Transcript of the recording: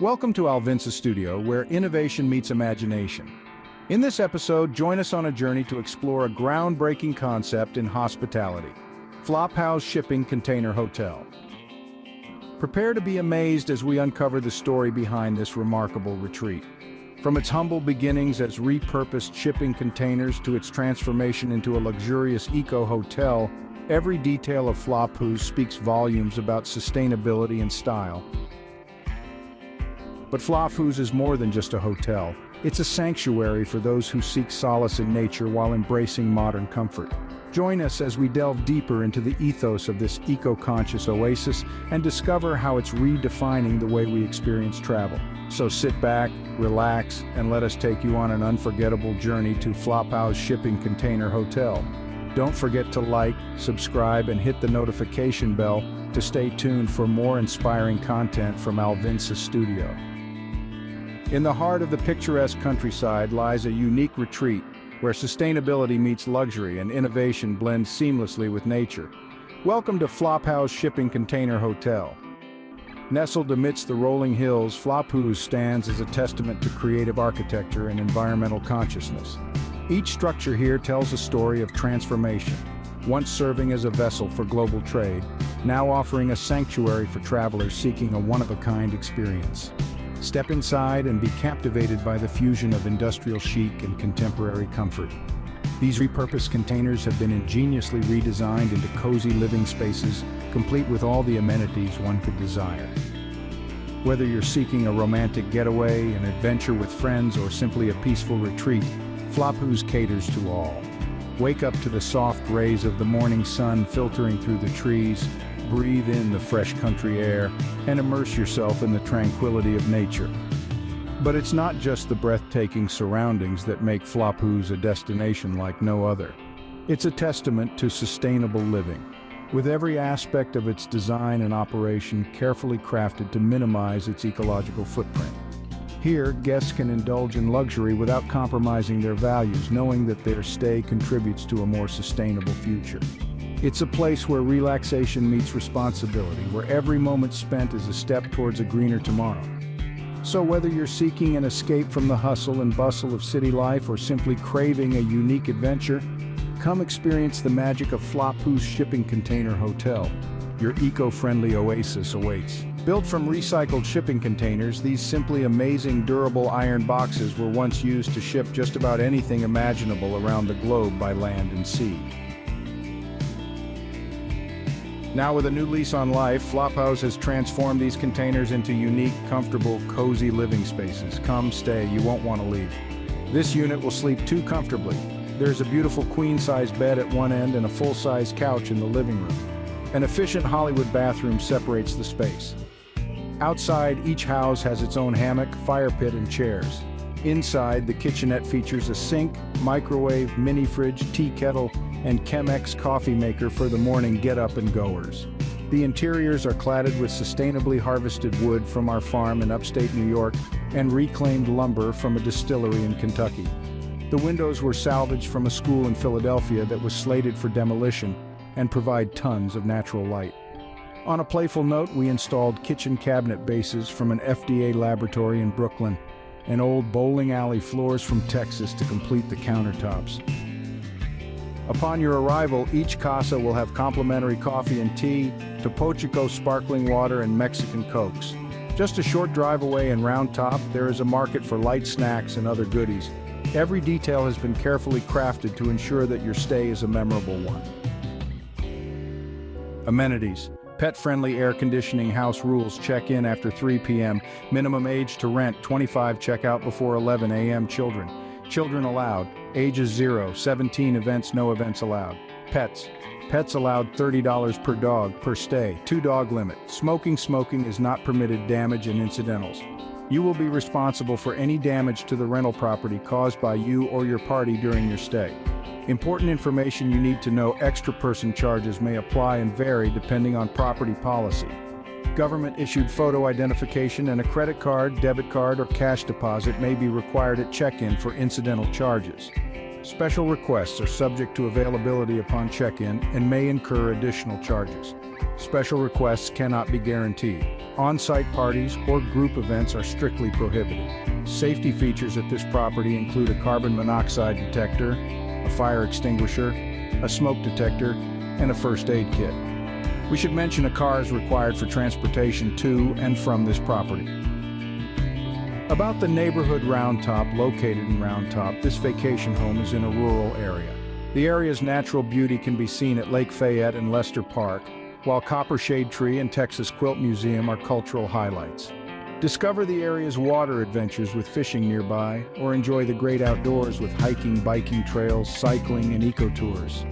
Welcome to Alvinsa Studio, where innovation meets imagination. In this episode, join us on a journey to explore a groundbreaking concept in hospitality: Lophouze Shipping Container Hotel. Prepare to be amazed as we uncover the story behind this remarkable retreat. From its humble beginnings as repurposed shipping containers to its transformation into a luxurious eco-hotel, every detail of Lophouze speaks volumes about sustainability and style. But Lophouze is more than just a hotel. It's a sanctuary for those who seek solace in nature while embracing modern comfort. Join us as we delve deeper into the ethos of this eco-conscious oasis and discover how it's redefining the way we experience travel. So sit back, relax, and let us take you on an unforgettable journey to Lophouze Shipping Container Hotel. Don't forget to like, subscribe, and hit the notification bell to stay tuned for more inspiring content from Alvinsa Studio. In the heart of the picturesque countryside lies a unique retreat where sustainability meets luxury and innovation blends seamlessly with nature. Welcome to Lophouze Shipping Container Hotel. Nestled amidst the rolling hills, Lophouze stands as a testament to creative architecture and environmental consciousness. Each structure here tells a story of transformation, once serving as a vessel for global trade, now offering a sanctuary for travelers seeking a one-of-a-kind experience. Step inside and be captivated by the fusion of industrial chic and contemporary comfort. These repurposed containers have been ingeniously redesigned into cozy living spaces, complete with all the amenities one could desire. Whether you're seeking a romantic getaway, an adventure with friends, or simply a peaceful retreat, Lophouze caters to all. Wake up to the soft rays of the morning sun filtering through the trees, breathe in the fresh country air, and immerse yourself in the tranquility of nature. But it's not just the breathtaking surroundings that make Lophouze a destination like no other. It's a testament to sustainable living, with every aspect of its design and operation carefully crafted to minimize its ecological footprint. Here, guests can indulge in luxury without compromising their values, knowing that their stay contributes to a more sustainable future. It's a place where relaxation meets responsibility, where every moment spent is a step towards a greener tomorrow. So whether you're seeking an escape from the hustle and bustle of city life or simply craving a unique adventure, come experience the magic of Lophouze Shipping Container Hotel. Your eco-friendly oasis awaits. Built from recycled shipping containers, these simply amazing durable iron boxes were once used to ship just about anything imaginable around the globe by land and sea. Now with a new lease on life, Lophouze has transformed these containers into unique, comfortable, cozy living spaces. Come stay, you won't want to leave. This unit will sleep two comfortably. There's a beautiful queen-size bed at one end and a full-size couch in the living room. An efficient Hollywood bathroom separates the space. Outside, each house has its own hammock, fire pit, and chairs. Inside, the kitchenette features a sink, microwave, mini fridge, tea kettle, and Chemex coffee maker for the morning get-up and goers. The interiors are cladded with sustainably harvested wood from our farm in upstate New York and reclaimed lumber from a distillery in Kentucky. The windows were salvaged from a school in Philadelphia that was slated for demolition and provide tons of natural light. On a playful note, we installed kitchen cabinet bases from an FDA laboratory in Brooklyn and old bowling alley floors from Texas to complete the countertops. Upon your arrival, each casa will have complimentary coffee and tea, Topochico sparkling water, and Mexican Cokes. Just a short drive away in Round Top, there is a market for light snacks and other goodies. Every detail has been carefully crafted to ensure that your stay is a memorable one. Amenities: pet-friendly air conditioning, house rules, check-in after 3 p.m., minimum age to rent, 25, check-out before 11 a.m. Children allowed, ages 0, 17 events, no events allowed. Pets allowed, $30 per dog per stay, 2-dog limit. Smoking is not permitted, damage and incidentals. You will be responsible for any damage to the rental property caused by you or your party during your stay. Important information you need to know: extra person charges may apply and vary depending on property policy. Government-issued photo identification and a credit card, debit card, or cash deposit may be required at check-in for incidental charges. Special requests are subject to availability upon check-in and may incur additional charges. Special requests cannot be guaranteed. On-site parties or group events are strictly prohibited. Safety features at this property include a carbon monoxide detector, a fire extinguisher, a smoke detector, and a first aid kit. We should mention a car is required for transportation to and from this property. About the neighborhood Round Top, located in Round Top, this vacation home is in a rural area. The area's natural beauty can be seen at Lake Fayette and Lester Park, while Copper Shade Tree and Texas Quilt Museum are cultural highlights. Discover the area's water adventures with fishing nearby, or enjoy the great outdoors with hiking, biking trails, cycling, and eco-tours.